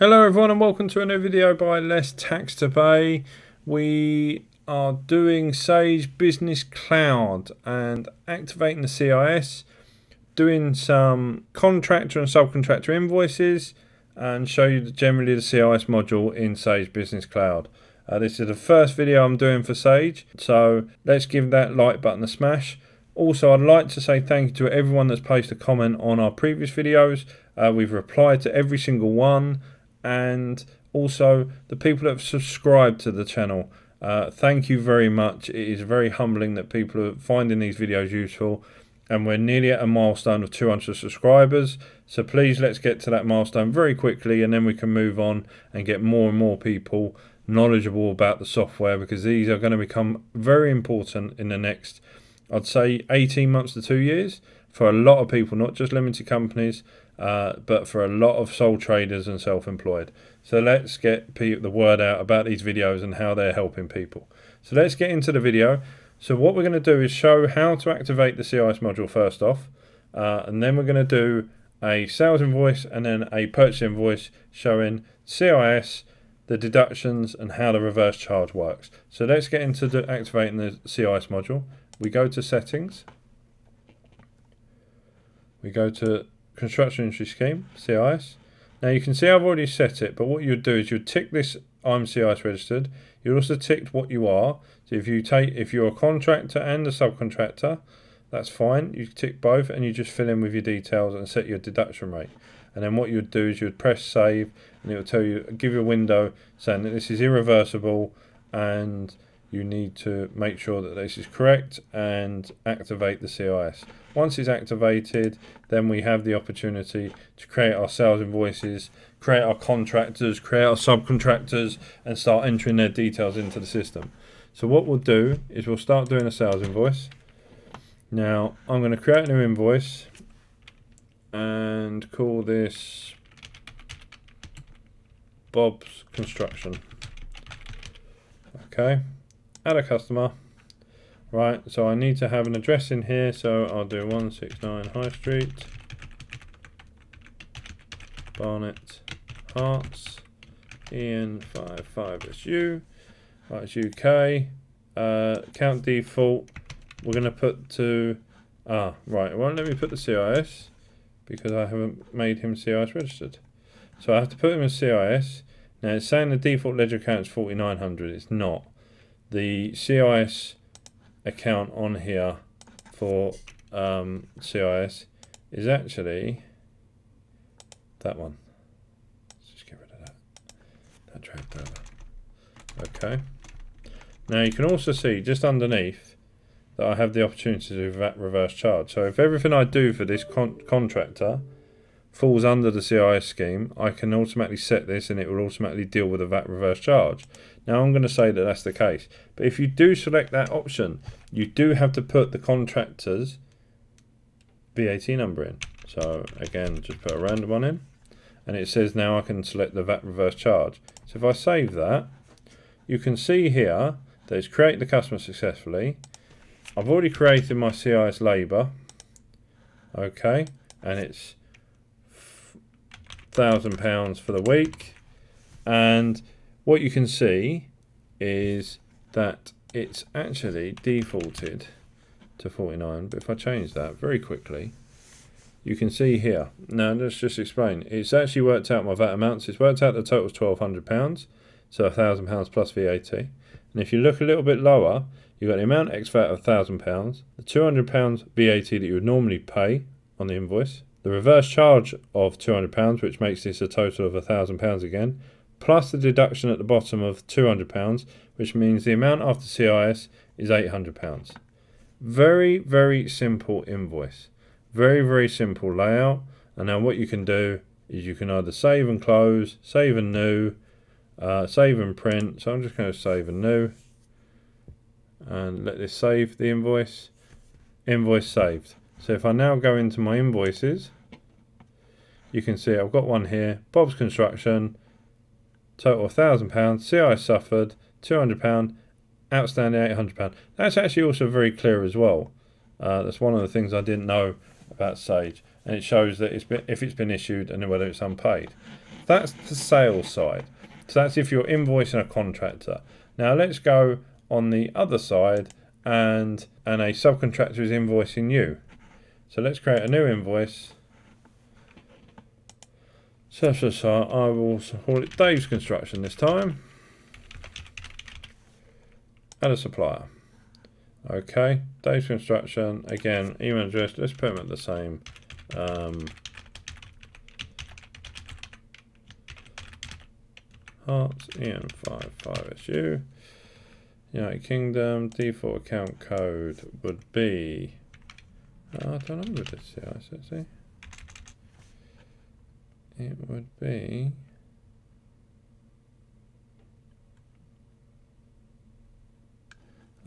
Hello everyone and welcome to a new video by Less Tax to Pay. We are doing Sage Business Cloud and activating the CIS, doing some contractor and subcontractor invoices, and show you generally the CIS module in Sage Business Cloud. This is the first video I'm doing for Sage, so let's give that like button a smash. Also, I'd like to say thank you to everyone that's placed a comment on our previous videos. We've replied to every single one. And also the people that have subscribed to the channel, thank you very much. It is very humbling that people are finding these videos useful, and we're nearly at a milestone of 200 subscribers, so please let's get to that milestone very quickly, and then we can move on and get more and more people knowledgeable about the software, because these are going to become very important in the next, I'd say, 18 months to 2 years for a lot of people, not just limited companies, but for a lot of sole traders and self-employed. So let's get the word out about these videos and how they're helping people. So let's get into the video. So what we're going to do is show how to activate the CIS module first off, and then we're going to do a sales invoice and then a purchase invoice showing CIS, the deductions, and how the reverse charge works. So let's get into activating the CIS module. We go to settings, we go to construction entry scheme, CIS. Now you can see I've already set it, but what you'll do is you'll tick this I'm CIS registered. You'll also tick what you are. So if you're a contractor and a subcontractor, that's fine. You tick both and you just fill in with your details and set your deduction rate. And then what you'd do is you'd press save, and it'll tell you, give you a window saying that this is irreversible and you need to make sure that this is correct and activate the CIS. Once it's activated, then we have the opportunity to create our sales invoices, create our contractors, create our subcontractors, and start entering their details into the system. So what we'll do is we'll start doing a sales invoice. Now I'm going to create a new invoice and call this Bob's Construction. Okay. Add a customer. Right, so I need to have an address in here, so I'll do 169 High Street, Barnet Hearts, EN55SU. Right, it's UK. Count default, we're going to put to, right, it won't let me put the CIS because I haven't made him CIS registered, so I have to put him as CIS. Now it's saying the default ledger account is 4900. It's not. The CIS account on here for CIS is actually that one. Let's just get rid of that. That dragged over. Okay. Now you can also see just underneath that I have the opportunity to do that reverse charge. So if everything I do for this contractor falls under the CIS scheme, I can automatically set this and it will automatically deal with a VAT reverse charge. Now I'm going to say that that's the case, but if you do select that option, you do have to put the contractor's VAT number in. So again, just put a random one in, and it says now I can select the VAT reverse charge. So if I save that, you can see here that it's created the customer successfully. I've already created my CIS labor, okay, and it's £1,000 for the week, and what you can see is that it's actually defaulted to 49. But if I change that very quickly, you can see here. Now let's just explain. It's actually worked out my VAT amounts. It's worked out the total is £1,200, so £1,000 plus VAT. And if you look a little bit lower, you've got the amount ex VAT of £1,000, the £200 VAT that you would normally pay on the invoice, the reverse charge of £200, which makes this a total of £1,000 again, plus the deduction at the bottom of £200, which means the amount after CIS is £800. Very, very simple invoice. Very, very simple layout. And now what you can do is you can either save and close, save and new, save and print. So I'm just going to save and new, and let this save the invoice. Invoice saved. So if I now go into my invoices, you can see I've got one here, Bob's Construction, total £1,000, CIS suffered, £200, outstanding £800. That's actually also very clear as well. That's one of the things I didn't know about Sage, and it shows that if it's been issued and whether it's unpaid. That's the sales side. So that's if you're invoicing a contractor. Now let's go on the other side and a subcontractor is invoicing you. So let's create a new invoice. So I will call it Dave's Construction this time. Add a supplier. Okay, Dave's Construction, again, email address, let's put them at the same. Hearts, EM55SU, United Kingdom, default account code would be, I don't know what this CIS. It would be,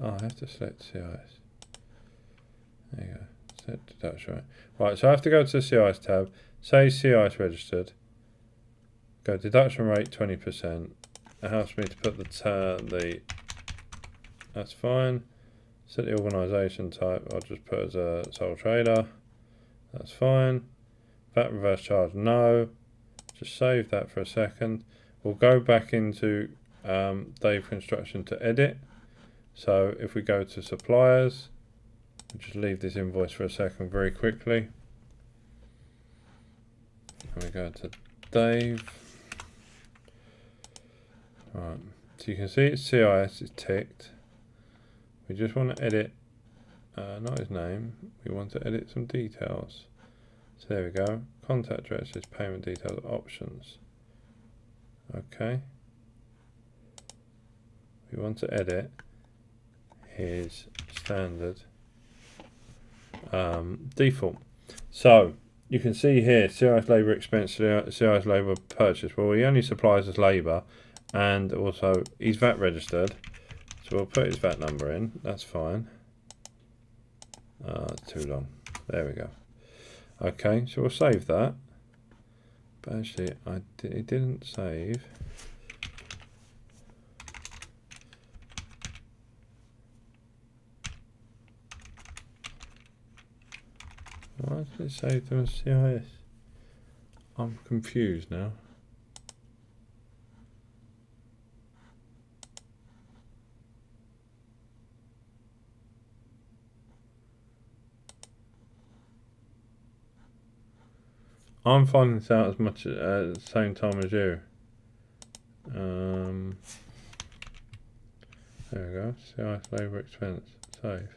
I have to select CIS. There you go. Set deduction rate. Right, so I have to go to the CIS tab, say CIS registered, go deduction rate 20%. It helps me to put the that's fine. Set the organisation type, I'll just put as a sole trader. That's fine. VAT reverse charge, no. Just save that for a second. We'll go back into Dave's Construction to edit. So if we go to suppliers, we'll just leave this invoice for a second very quickly. And we go to Dave. Right, so you can see it's CIS is ticked. We just want to edit, not his name, we want to edit some details. So there we go, contact addresses, payment details, options. Okay. We want to edit his standard default. So you can see here CIS labour expense, CIS labour purchase. Well, he only supplies us labour, and also he's VAT registered, so we'll put his VAT number in. That's fine. Too long. There we go. Okay, so we'll save that. But actually, it didn't save. Why did it save them as CIS? I'm confused now. I'm finding this out as much at the same time as you. There we go, CIS labour expense, save.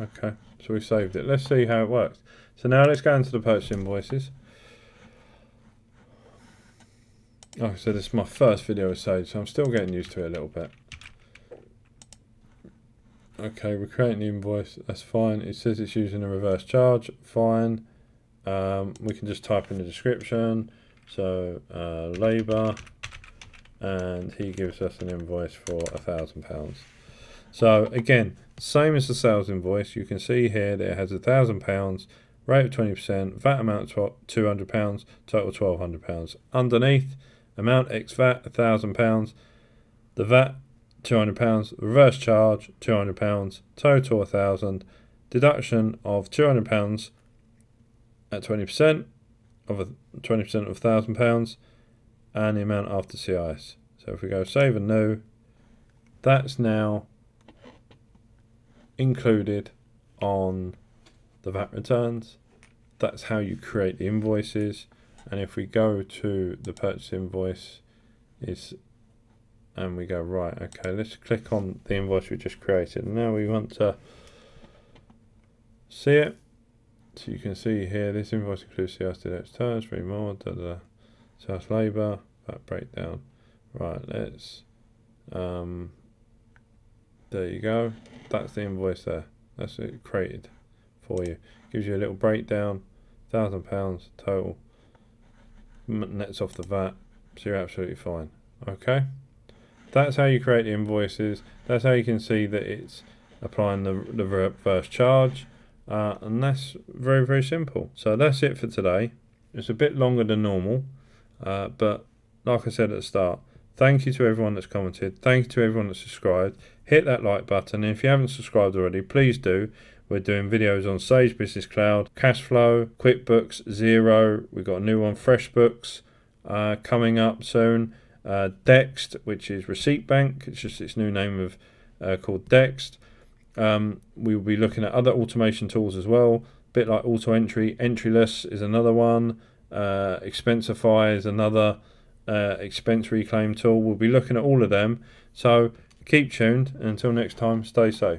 Okay, so we saved it. Let's see how it works. So now let's go into the purchase invoices. Like I said, this is my first video with Sage, so I'm still getting used to it a little bit. Okay, we create an invoice, that's fine. It says it's using a reverse charge, fine. We can just type in the description, so labour, and he gives us an invoice for £1,000. So again, same as the sales invoice, you can see here that it has £1,000, rate of 20%, VAT amount £200, total £1,200. Underneath, amount ex VAT £1,000, the VAT £200, reverse charge £200, total £1,000, deduction of £200 at 20% of £1,000, and the amount after CIS. So if we go save and new, that's now included on the VAT returns. That's how you create the invoices. And if we go to the purchase invoice and we go right, okay, let's click on the invoice we just created. And now we want to see it. So you can see here this invoice includes CIS deducts terms, three more, CIS labour, VAT breakdown. Right, let's there you go. That's the invoice there. That's it created for you. Gives you a little breakdown. £1,000 total. Nets off the VAT. So you're absolutely fine. Okay. That's how you create invoices. That's how you can see that it's applying the reverse charge. And that's very, very simple. So that's it for today. It's a bit longer than normal. But like I said at the start, thank you to everyone that's commented. Thank you to everyone that's subscribed. Hit that like button. And if you haven't subscribed already, please do. We're doing videos on Sage Business Cloud, cash flow, QuickBooks, Zero. We've got a new one, FreshBooks. coming up soon. Dext, which is Receipt Bank, it's just its new name of called Dext. We will be looking at other automation tools as well, a bit like auto entry. Entryless is another one. Expensify is another expense reclaim tool. We'll be looking at all of them. So keep tuned, and until next time, stay safe.